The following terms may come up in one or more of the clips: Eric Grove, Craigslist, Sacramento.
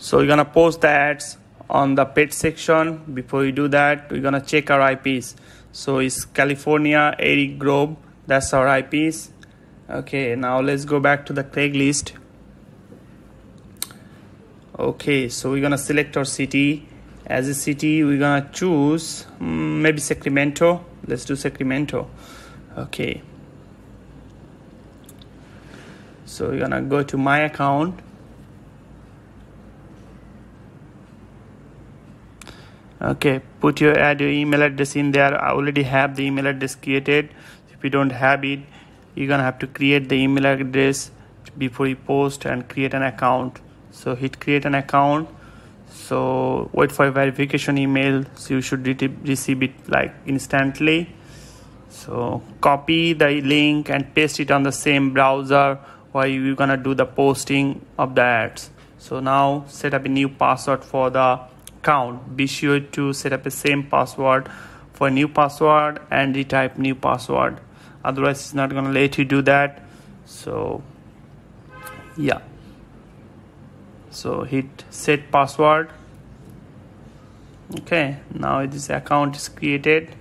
So you're gonna post the ads on the page section. Before you do that, we're gonna check our IPs. So it's California, Eric Grove, that's our IPs. Okay, now let's go back to the Craigslist. Okay, so we're gonna select our city. As a city, we're gonna choose maybe Sacramento. Let's do Sacramento. Okay, so we're gonna go to my account. Okay, put your add your email address in there. I already have the email address created. If you don't have it, you're gonna have to create the email address before you post and create an account. So hit create an account. So wait for a verification email. So you should receive it like instantly. So copy the link and paste it on the same browser where you're gonna do the posting of the ads. So now set up a new password for the account. Be sure to set up the same password for a new password and retype new password. Otherwise it's not gonna let you do that. So yeah. So hit set password. Okay, now this account is created.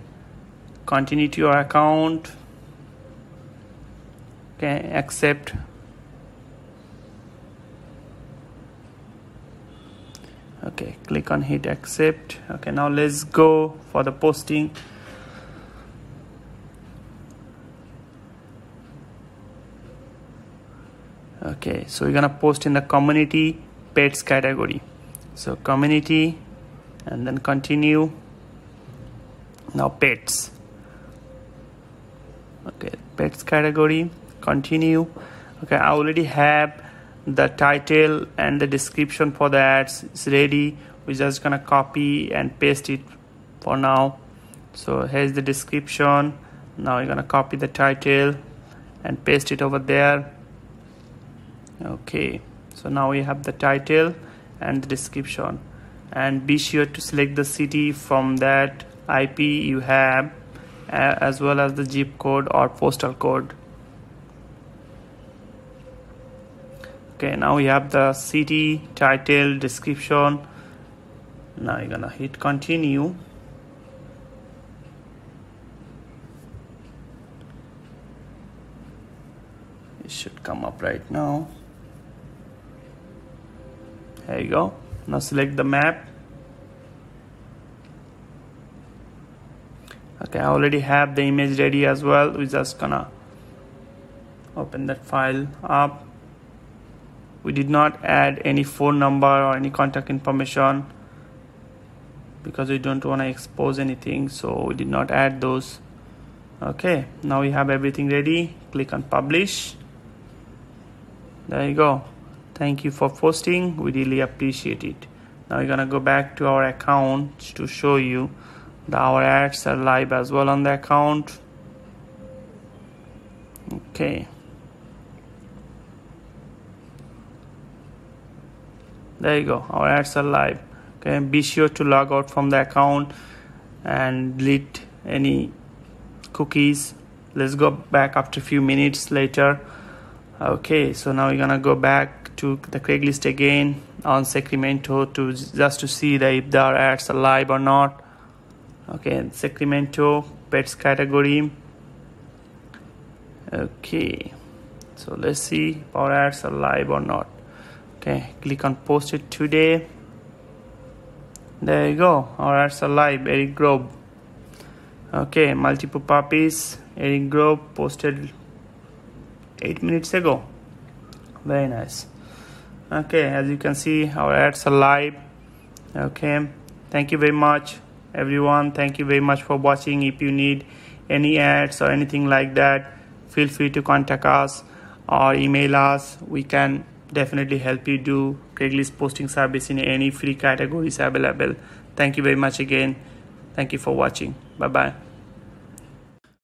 Continue to your account. Okay, accept. Okay, click on hit accept. Okay, now let's go for the posting. Okay, so we're gonna post in the community pets category. So community, and then continue. Now pets. Okay, pets category, continue. Okay, I already have the title and the description for the ads. It's ready. We're just gonna copy and paste it for now. So here's the description. Now we're gonna copy the title and paste it over there. Okay, so now we have the title and the description, and be sure to select the city from that IP you have, as well as the zip code or postal code. Okay, now we have the city, title, description. Now you're gonna hit continue. It should come up right now. There you go. Now select the map. Okay, I already have the image ready as well. We're just gonna open that file up. We did not add any phone number or any contact information because we don't want to expose anything, so we did not add those. Okay, now we have everything ready. Click on publish. There you go. Thank you for posting. We really appreciate it. Now we're gonna go back to our account to show you that our ads are live as well on the account. Okay. There you go. Our ads are live. Okay. Be sure to log out from the account and delete any cookies. Let's go back after a few minutes later. Okay. So now we're gonna go back to the Craigslist again on Sacramento to just to see that if their ads are live or not. Okay, Sacramento pets category. Okay, so let's see if our ads are live or not. Okay, click on post it today. There you go, our ads are live. Eric Grove. Okay, multiple puppies. Eric Grove posted 8 minutes ago. Very nice. Okay, as you can see, our ads are live. Okay, thank you very much everyone. Thank you very much for watching. If you need any ads or anything like that, feel free to contact us or email us. We can definitely help you do Craigslist posting service in any free categories available. Thank you very much again. Thank you for watching. Bye bye.